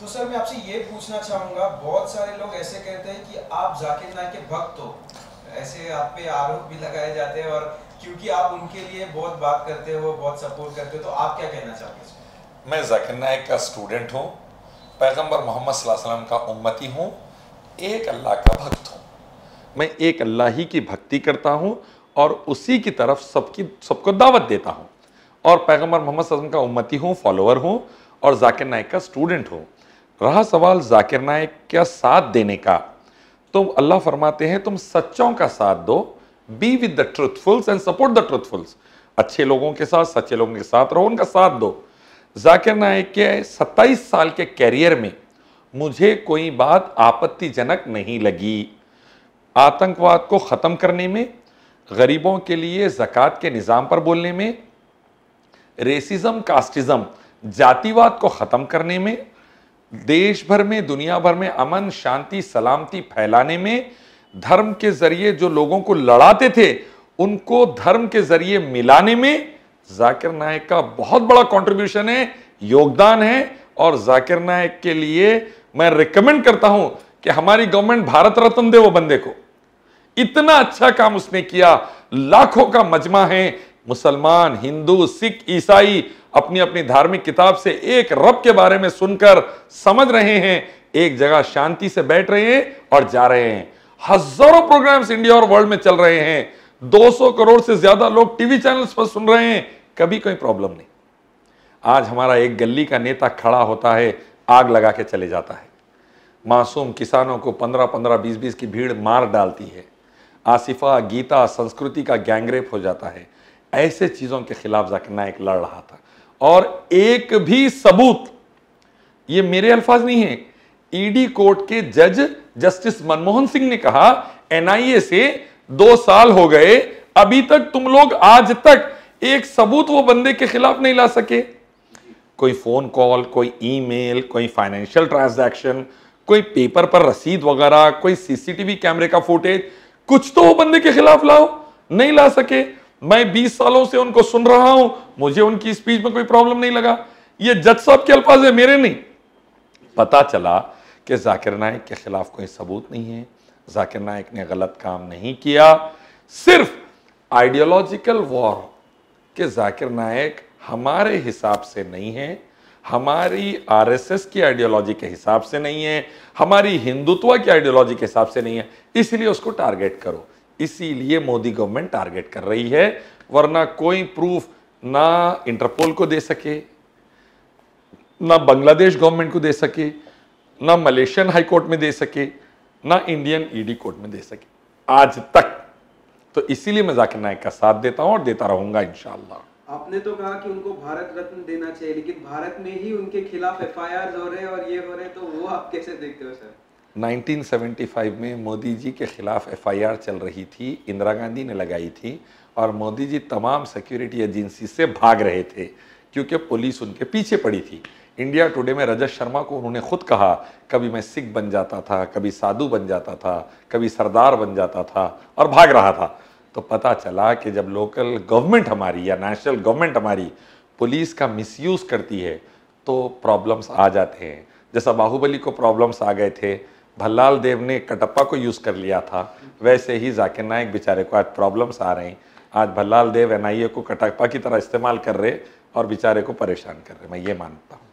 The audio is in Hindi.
तो सर मैं आपसे ये पूछना चाहूँगा, बहुत सारे लोग ऐसे कहते हैं कि आप जाकिर नाइक के भक्त हो, ऐसे आप पे आरोप भी लगाए जाते हैं और क्योंकि आप उनके लिए बहुत बात करते हो, बहुत सपोर्ट करते हो, तो आप क्या कहना चाहोगे? मैं जाकिर नाइक का स्टूडेंट हूँ, पैगम्बर मोहम्मद सल्लल्लाहु अलैहि वसल्लम का उम्मती हूँ, एक अल्लाह का भक्त हूँ। मैं एक अल्लाह ही की भक्ति करता हूँ और उसी की तरफ सबको दावत देता हूँ और पैगम्बर मोहम्मद सल्लल्लाहु अलैहि वसल्लम का उम्मती हूँ, फॉलोअर हूँ और जाकिर नाइक का स्टूडेंट हूँ। रहा सवाल जाकिर नाइक का साथ देने का, तो अल्लाह फरमाते हैं तुम सच्चों का साथ दो, be with the truthfuls and support the truthfuls. अच्छे लोगों के साथ, सच्चे लोगों के साथ रहो, उनका साथ दो। जाकिर नाइक के 27 साल के कैरियर में मुझे कोई बात आपत्तिजनक नहीं लगी। आतंकवाद को ख़त्म करने में, गरीबों के लिए ज़कात के निज़ाम पर बोलने में, रेसिज़म, कास्टिज़म, जातिवाद को ख़त्म करने में, देश भर में, दुनिया भर में अमन, शांति, सलामती फैलाने में, धर्म के जरिए जो लोगों को लड़ाते थे उनको धर्म के जरिए मिलाने में जाकिर नाइक का बहुत बड़ा कंट्रीब्यूशन है, योगदान है। और जाकिर नाइक के लिए मैं रिकमेंड करता हूं कि हमारी गवर्नमेंट भारत रत्न दे वो बंदे को, इतना अच्छा काम उसने किया। लाखों का मजमा है, मुसलमान, हिंदू, सिख, ईसाई अपनी अपनी धार्मिक किताब से एक रब के बारे में सुनकर समझ रहे हैं, एक जगह शांति से बैठ रहे हैं और जा रहे हैं। हजारों प्रोग्राम्स इंडिया और वर्ल्ड में चल रहे हैं, 200 करोड़ से ज्यादा लोग टीवी चैनल्स पर सुन रहे हैं, कभी कोई प्रॉब्लम नहीं। आज हमारा एक गली का नेता खड़ा होता है, आग लगा के चले जाता है, मासूम किसानों को 15-15, 20-20 की भीड़ मार डालती है, आसिफा, गीता, संस्कृति का गैंगरेप हो जाता है। ऐसे चीजों के खिलाफ जाकिर नाइक लड़ रहा था और एक भी सबूत, ये मेरे अल्फाज नहीं है, ईडी कोर्ट के जज जस्टिस मनमोहन सिंह ने कहा एनआईए से 2 साल हो गए, अभी तक तुम लोग आज तक एक सबूत वो बंदे के खिलाफ नहीं ला सके। कोई फोन कॉल, कोई ईमेल, कोई फाइनेंशियल ट्रांजैक्शन, कोई पेपर पर रसीद वगैरह, कोई सीसीटीवी कैमरे का फुटेज, कुछ तो वो बंदे के खिलाफ लाओ, नहीं ला सके। मैं 20 सालों से उनको सुन रहा हूं, मुझे उनकी स्पीच में कोई प्रॉब्लम नहीं लगा। ये जज साहब के अल्फाज है, मेरे नहीं। पता चला कि जाकिर नाइक के खिलाफ कोई सबूत नहीं है, जाकिर नाइक ने गलत काम नहीं किया, सिर्फ आइडियोलॉजिकल वॉर कि जाकिर नाइक हमारे हिसाब से नहीं है, हमारी आरएसएस की आइडियोलॉजी के हिसाब से नहीं है, हमारी हिंदुत्व की आइडियोलॉजी के हिसाब से नहीं है, इसलिए उसको टारगेट करो। इसीलिए मोदी गवर्नमेंट टारगेट कर रही है, वरना कोई प्रूफ ना इंटरपोल को दे सके, ना बांग्लादेश गवर्नमेंट को दे सके, ना मलेशियन हाई कोर्ट में दे सके, ना इंडियन ईडी कोर्ट में दे सके आज तक। तो इसीलिए मैं जाकिर नाइक का साथ देता हूं और देता रहूंगा इंशाल्लाह। आपने तो कहा कि उनको भारत रत्न देना चाहिए, लेकिन भारत में ही उनके खिलाफ एफआईआर हो रहे हैं और ये हो रहे, तो वो आप कैसे देखते हो सर? 1975 में मोदी जी के खिलाफ एफआईआर चल रही थी, इंदिरा गांधी ने लगाई थी और मोदी जी तमाम सिक्योरिटी एजेंसी से भाग रहे थे क्योंकि पुलिस उनके पीछे पड़ी थी। इंडिया टुडे में रजत शर्मा को उन्होंने खुद कहा, कभी मैं सिख बन जाता था, कभी साधु बन जाता था, कभी सरदार बन जाता था और भाग रहा था। तो पता चला कि जब लोकल गवर्नमेंट हमारी या नेशनल गवर्नमेंट हमारी पुलिस का मिसयूज़ करती है तो प्रॉब्लम्स आ जाते हैं, जैसा बाहुबली को प्रॉब्लम्स आ गए थे, भल्लाल देव ने कटप्पा को यूज़ कर लिया था, वैसे ही जाकिर नाइक बेचारे को आज प्रॉब्लम्स आ रहे हैं। आज भल्लाल देव एनआईए को कटप्पा की तरह इस्तेमाल कर रहे और बेचारे को परेशान कर रहे, मैं ये मानता हूँ।